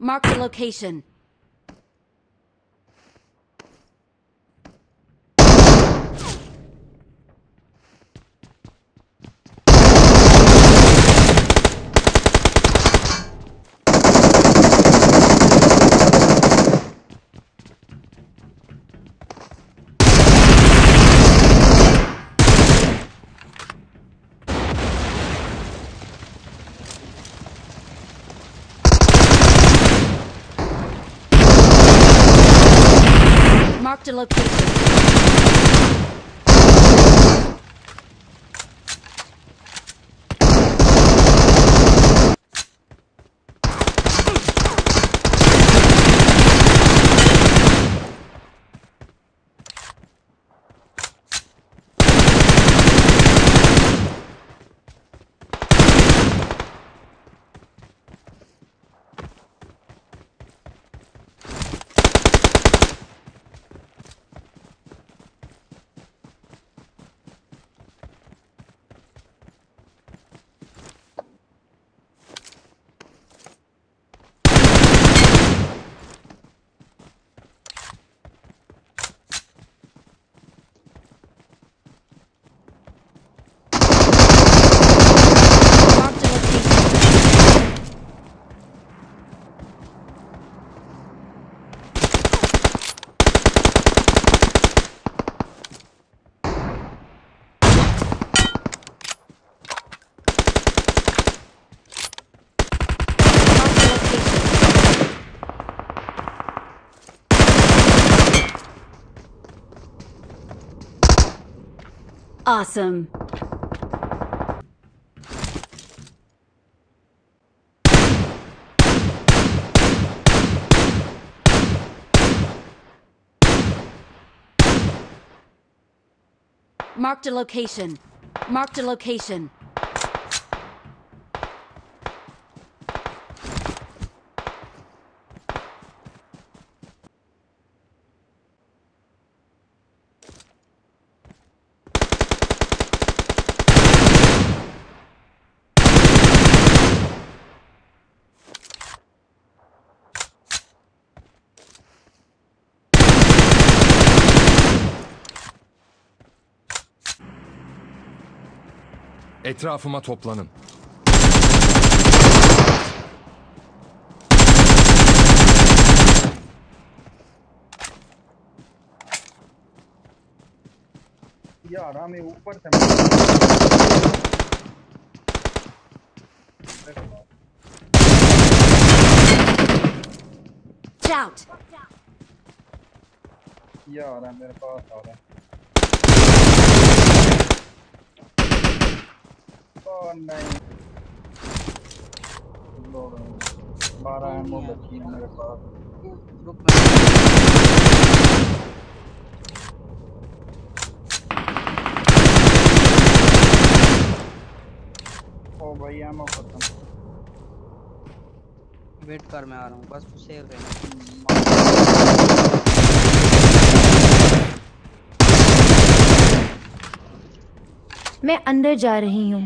Mark the location. Marked a location. Awesome. Marked a location. Marked a location. Etrafıma toplanın. Ya Rami ऊपर से Out. Ya Rami मेरे पास आ रहा है. Oh, nice. Oh, boy, I'm off. Wait, car, मैं आ रहा हूँ. बस उसे मैं अंदर जा रही हूँ.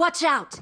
Watch out!